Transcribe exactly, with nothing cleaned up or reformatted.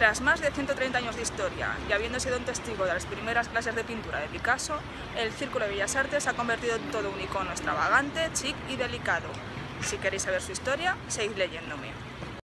Tras más de ciento treinta años de historia y habiendo sido un testigo de las primeras clases de pintura de Picasso, el Círculo de Bellas Artes ha convertido en todo un icono extravagante, chic y delicado. Si queréis saber su historia, seguid leyéndome.